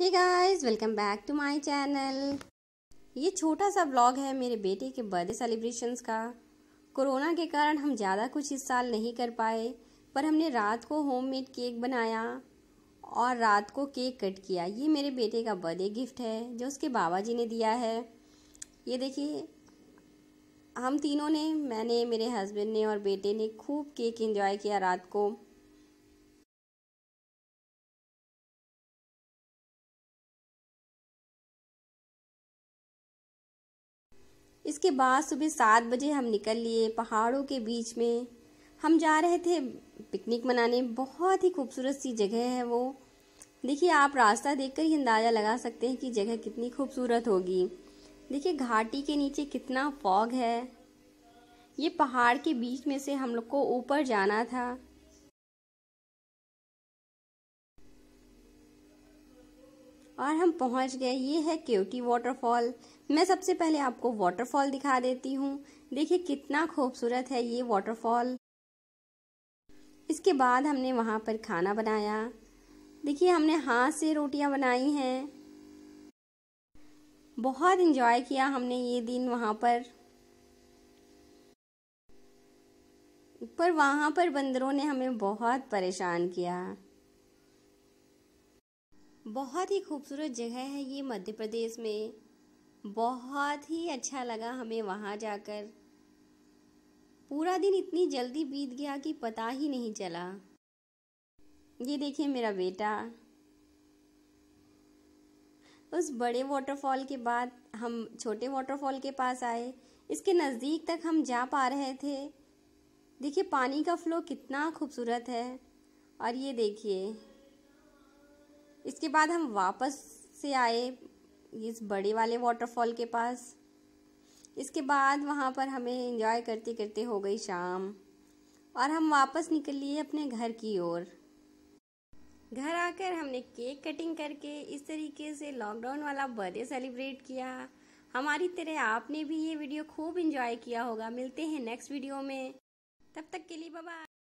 Hey guys, welcome back to my channel. ये छोटा सा ब्लॉग है मेरे बेटे के बर्थडे सेलिब्रेशंस का। कोरोना के कारण हम ज़्यादा कुछ इस साल नहीं कर पाए, पर हमने रात को होममेड केक बनाया और रात को केक कट किया। ये मेरे बेटे का बर्थडे गिफ्ट है जो उसके बाबा जी ने दिया है। ये देखिए, हम तीनों ने, मैंने, मेरे हस्बैंड ने और बेटे ने खूब केक एंजॉय किया रात को। इसके बाद सुबह 7 बजे हम निकल लिए पहाड़ों के बीच में। हम जा रहे थे पिकनिक मनाने। बहुत ही खूबसूरत सी जगह है वो। देखिए, आप रास्ता देखकर ही अंदाज़ा लगा सकते हैं कि जगह कितनी खूबसूरत होगी। देखिए, घाटी के नीचे कितना फॉग है। ये पहाड़ के बीच में से हम लोग को ऊपर जाना था। और हम पहुंच गए। ये है केओटी वाटरफॉल। मैं सबसे पहले आपको वाटरफॉल दिखा देती हूँ। देखिए कितना खूबसूरत है ये वाटरफॉल। इसके बाद हमने वहाँ पर खाना बनाया। देखिए, हमने हाथ से रोटियाँ बनाई हैं। बहुत एंजॉय किया हमने ये दिन वहाँ पर वहाँ पर बंदरों ने हमें बहुत परेशान किया। बहुत ही खूबसूरत जगह है ये मध्य प्रदेश में। बहुत ही अच्छा लगा हमें वहाँ जाकर। पूरा दिन इतनी जल्दी बीत गया कि पता ही नहीं चला। ये देखिए मेरा बेटा। उस बड़े वाटरफॉल के बाद हम छोटे वाटरफॉल के पास आए। इसके नज़दीक तक हम जा पा रहे थे। देखिए पानी का फ्लो कितना खूबसूरत है। और ये देखिए, इसके बाद हम वापस से आए इस बड़े वाले वाटरफॉल के पास। इसके बाद वहाँ पर हमें एंजॉय करते करते हो गई शाम और हम वापस निकल लिए अपने घर की ओर। घर आकर हमने केक कटिंग करके इस तरीके से लॉकडाउन वाला बर्थडे सेलिब्रेट किया। हमारी तरह आपने भी ये वीडियो खूब एंजॉय किया होगा। मिलते हैं नेक्स्ट वीडियो में, तब तक के लिए बाय बाय।